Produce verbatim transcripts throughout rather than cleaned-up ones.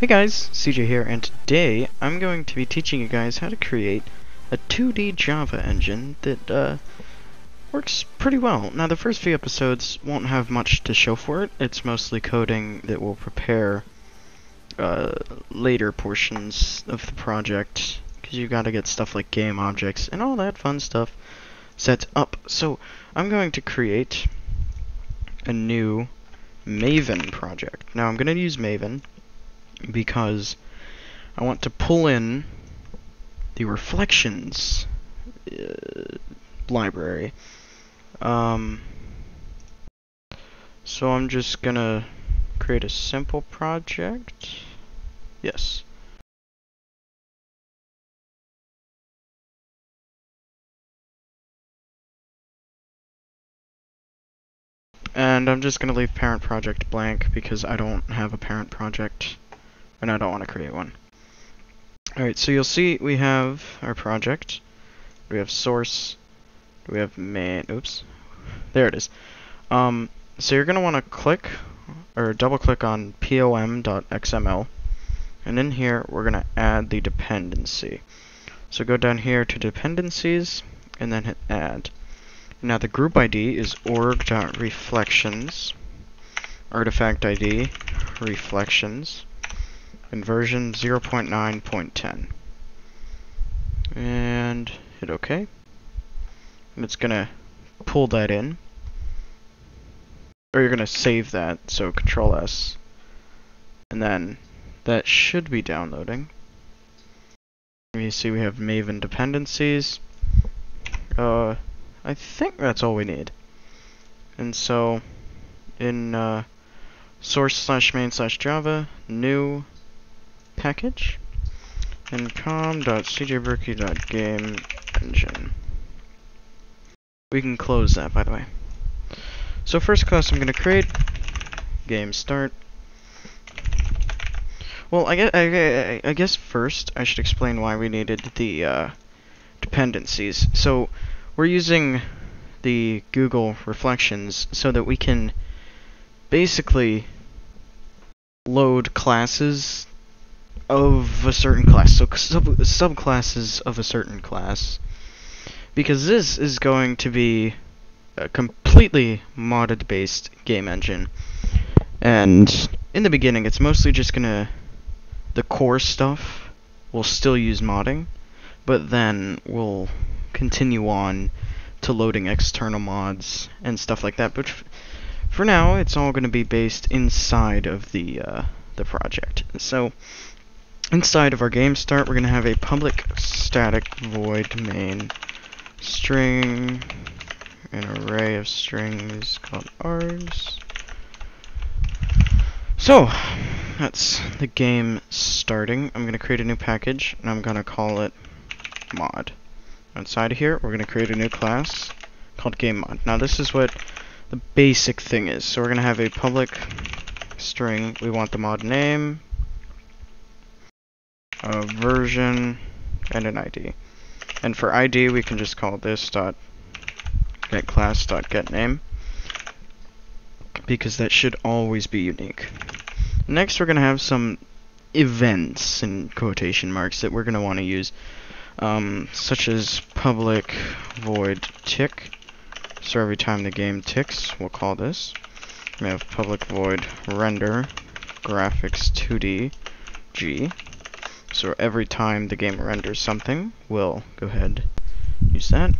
Hey guys, C J here, and today I'm going to be teaching you guys how to create a two D Java engine that uh, works pretty well. Now the first few episodes won't have much to show for it. It's mostly coding that will prepare uh, later portions of the project, because you gotta get stuff like game objects and all that fun stuff set up. So I'm going to create a new Maven project. Now I'm gonna use Maven because I want to pull in the reflections uh, library. Um, so I'm just gonna create a simple project. Yes. And I'm just gonna leave parent project blank because I don't have a parent project. And I don't want to create one. Alright, so you'll see we have our project. We have source. We have main. Oops. There it is. Um, so you're going to want to click or double click on pom dot x m l. And in here, we're going to add the dependency. So go down here to dependencies and then hit add. Now the group I D is org.reflections. Artifact I D, reflections. And version zero point nine point ten, and hit OK, and it's gonna pull that in, or you're gonna save that, so control S, and then that should be downloading. You see we have Maven dependencies. uh, I think that's all we need. And so in uh, source slash main slash Java, new package, and com dot c j burkey dot game engine. We can close that, by the way. So first class I'm going to create, game start. Well, I guess, I, I guess first I should explain why we needed the uh, dependencies. So we're using the Google Reflections so that we can basically load classes of a certain class, so sub subclasses of a certain class, because this is going to be a completely modded based game engine, and in the beginning it's mostly just gonna, the core stuff will still use modding, but then we'll continue on to loading external mods and stuff like that, but f for now it's all gonna be based inside of the uh, the project. So inside of our game start, we're going to have a public static void main string, an array of strings called args. So that's the game starting. I'm going to create a new package, and I'm going to call it mod. Inside of here, we're going to create a new class called GameMod. Now this is what the basic thing is. So we're going to have a public string. We want the mod name, a version, and an I D. And for I D, we can just call this dot get class dot get name, because that should always be unique. Next, we're going to have some events in quotation marks that we're going to want to use, um, such as public void tick. So every time the game ticks, we'll call this. We have public void render graphics two D G. So every time the game renders something, we'll go ahead and use that.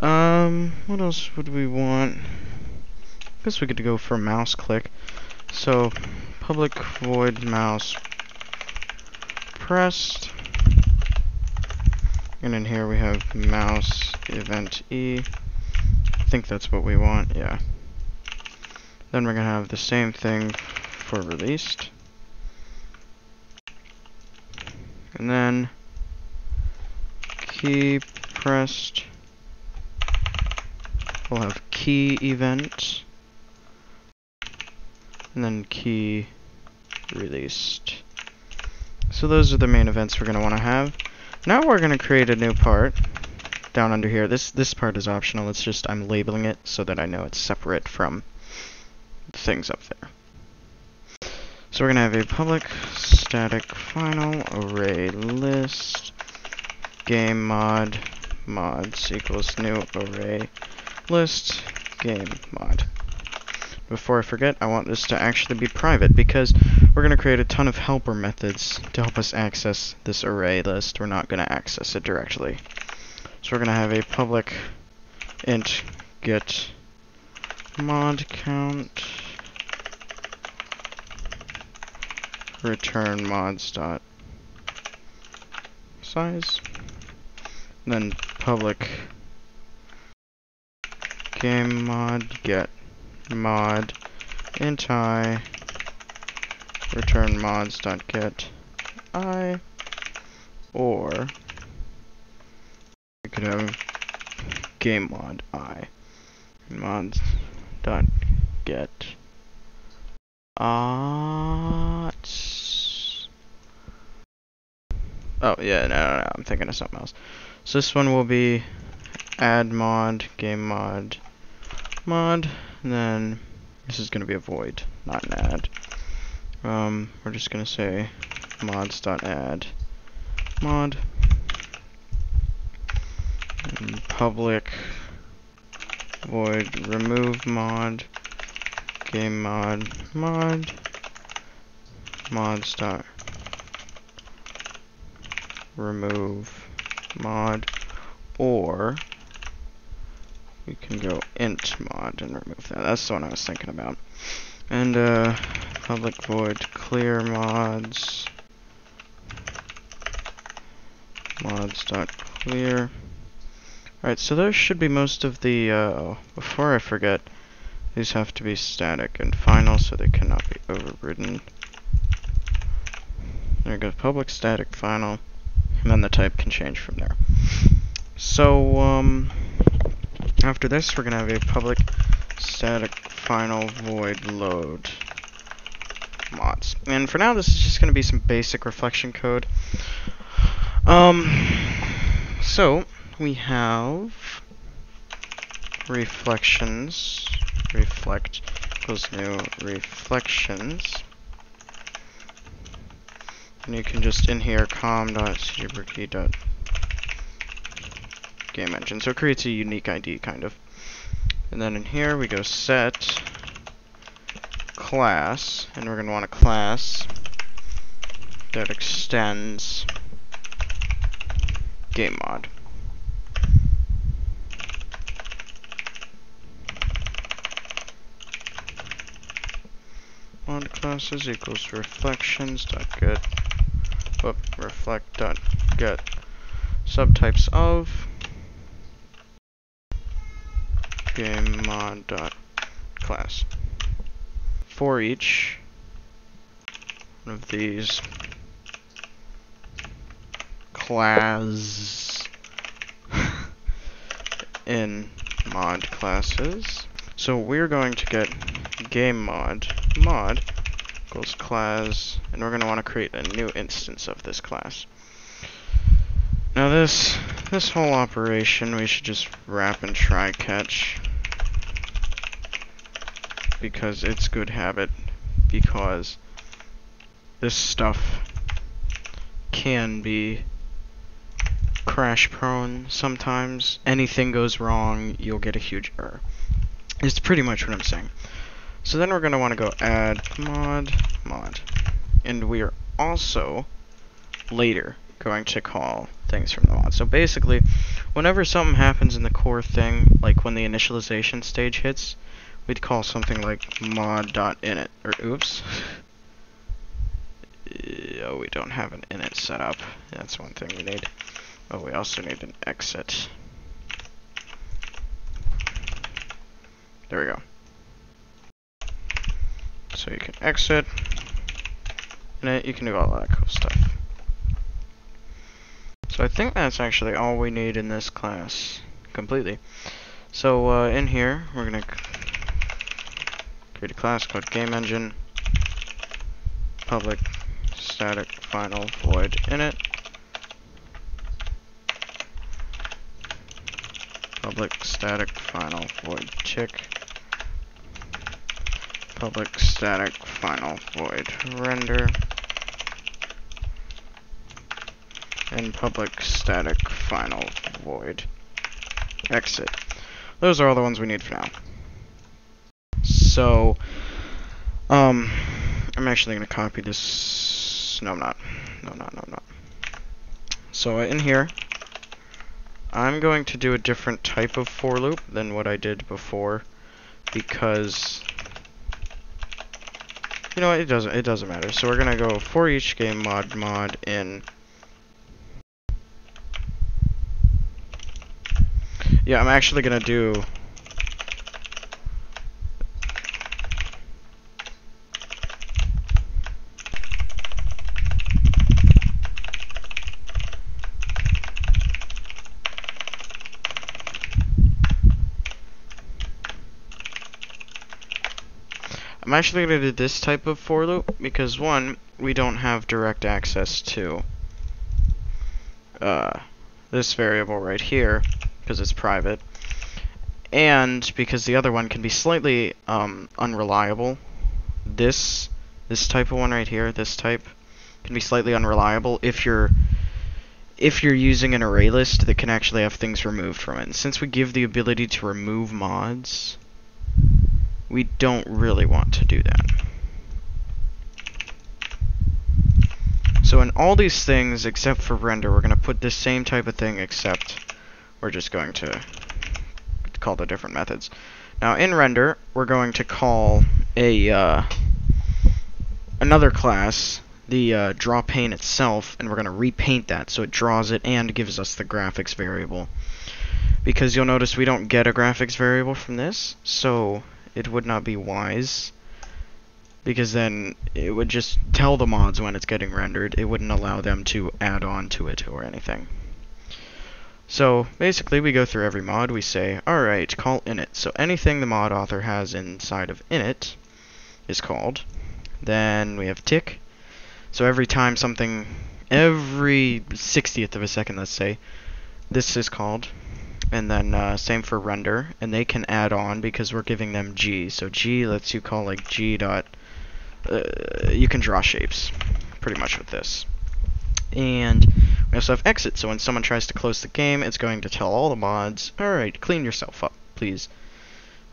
Um, what else would we want? I guess we could go for mouse click. So public void mouse pressed. And in here we have mouse event E. I think that's what we want, yeah. Then we're going to have the same thing for released. And then key pressed, we'll have key event, and then key released. So those are the main events we're going to want to have. Now we're going to create a new part down under here. This this part is optional. It's just I'm labeling it so that I know it's separate from things up there. So we're going to have a public static final array list game mod mods equals new array list game mod. Before I forget, I want this to actually be private because we're going to create a ton of helper methods to help us access this array list. We're not going to access it directly. So we're going to have a public int get mod count return mods dot size, and then public game mod get mod int I return mods dot get I, or we could have game mod I mods dot get uh, Oh, yeah, no, no, no, I'm thinking of something else. So this one will be add mod, game mod, mod, and then this is going to be a void, not an add. Um, we're just going to say mods.add mod, and public void remove mod, game mod, mod, mods. Remove mod, or we can go int mod and remove that. That's the one I was thinking about. And uh, public void clear mods, mods.clear. Alright, so those should be most of the, uh, before I forget, these have to be static and final so they cannot be overridden. There we go, public static final. And then the type can change from there. So um, after this, we're going to have a public static final void load mods. And for now, this is just going to be some basic reflection code. Um, so we have reflections, reflect equals new reflections. And you can just in here com dot c j burkey dot game engine. So it creates a unique I D kind of. And then in here we go set class, and we're gonna want a class that extends game mod. Mod classes equals reflections dot get Oop, reflect.get subtypes of game mod class. For each one of these class in mod classes, so we're going to get game mod mod equals class, and we're going to want to create a new instance of this class. Now this this whole operation we should just wrap in try catch because it's good habit, because this stuff can be crash prone sometimes. Anything goes wrong, you'll get a huge error. It's pretty much what I'm saying. So then we're going to want to go add mod mod, and we are also later going to call things from the mod. So basically, whenever something happens in the core thing, like when the initialization stage hits, we'd call something like mod.init, or oops. Oh, we don't have an init set up. That's one thing we need. Oh, we also need an exit. There we go. So you can exit, and it, you can do all that cool stuff. So I think that's actually all we need in this class completely. So uh, in here, we're going to create a class called GameEngine, public static final void init, public static final void tick, public static final void render and public static final void exit. Those are all the ones we need for now. So, um, I'm actually going to copy this. No, I'm not. No, I'm not. No, I'm not. So uh, in here, I'm going to do a different type of for loop than what I did before, because you know it doesn't it doesn't matter. So we're going to go for each game mod mod in. Yeah, I'm actually going to do. I'm actually going to do this type of for loop because, one, we don't have direct access to uh, this variable right here because it's private, and because the other one can be slightly um, unreliable. This this type of one right here, this type, can be slightly unreliable if you're if you're using an array list that can actually have things removed from it. And since we give the ability to remove mods, we don't really want to do that. So in all these things except for render, we're going to put this same type of thing, except we're just going to call the different methods. Now in render, we're going to call a uh, another class, the uh, draw pane itself, and we're going to repaint that so it draws it and gives us the graphics variable. Because you'll notice we don't get a graphics variable from this, so it would not be wise, because then it would just tell the mods when it's getting rendered. It wouldn't allow them to add on to it or anything. So basically we go through every mod, we say, alright, call init. So anything the mod author has inside of init is called. Then we have tick. So every time something, every sixtieth of a second, let's say, this is called. And then uh, same for render, and they can add on because we're giving them G. So G lets you call like G dot. Uh, you can draw shapes, pretty much with this. And we also have exit. So when someone tries to close the game, it's going to tell all the mods, "All right, clean yourself up, please."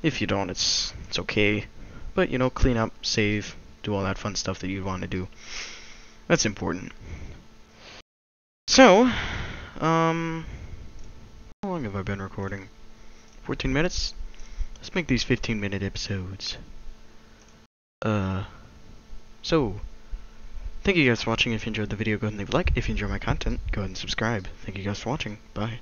If you don't, it's it's okay. But you know, clean up, save, do all that fun stuff that you want to do. That's important. So, um. how long have I been recording? fourteen minutes? Let's make these fifteen minute episodes. Uh, so, thank you guys for watching. If you enjoyed the video, go ahead and leave a like. If you enjoy my content, go ahead and subscribe. Thank you guys for watching. Bye.